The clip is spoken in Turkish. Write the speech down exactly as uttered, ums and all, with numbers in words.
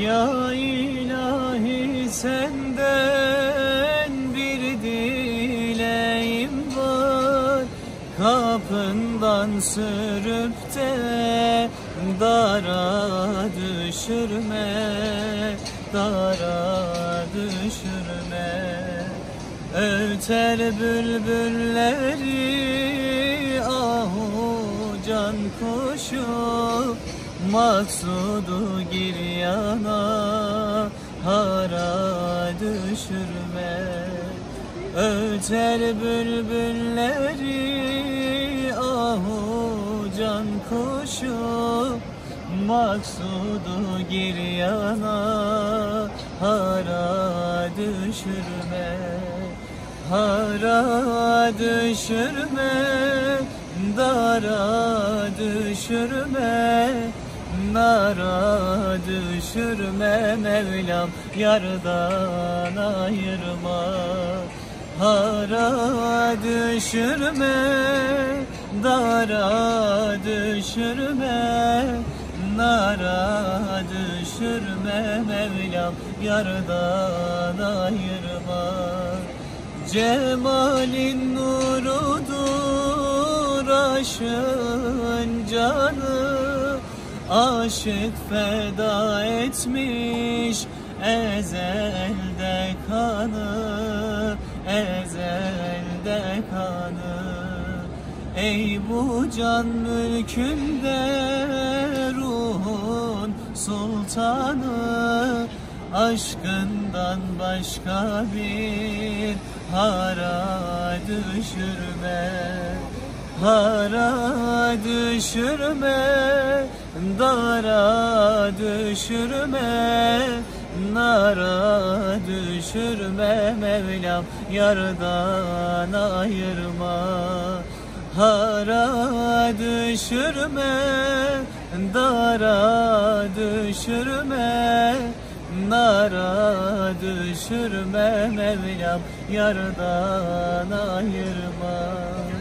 Ya ilahi senden bir dileğim var, kapından sürüp de dara düşürme, dara düşürme. Öter bülbülleri ahu can kuşu, maksudu gir yana hara düşürme. Öter bülbülleri ahu can kuşu, maksudu gir yana hara düşürme, hara düşürme, dara düşürme, nara düşürme. Mevlam yardan ayırma, hara düşürme, dara düşürme, nara düşürme. Mevlam yardan ayırma. Cemalin nurudur aşığın canı, aşık feda etmiş ezelde kanı, ezelde kanı. Ey bu can mülkünde ruhun sultanı, aşkından başka bir hara düşürme, hara düşürme, dara düşürme, nara düşürme. Mevlam yardan ayırma, hara düşürme, dara düşürme, nara düşürme. Mevlam yardan ayırma.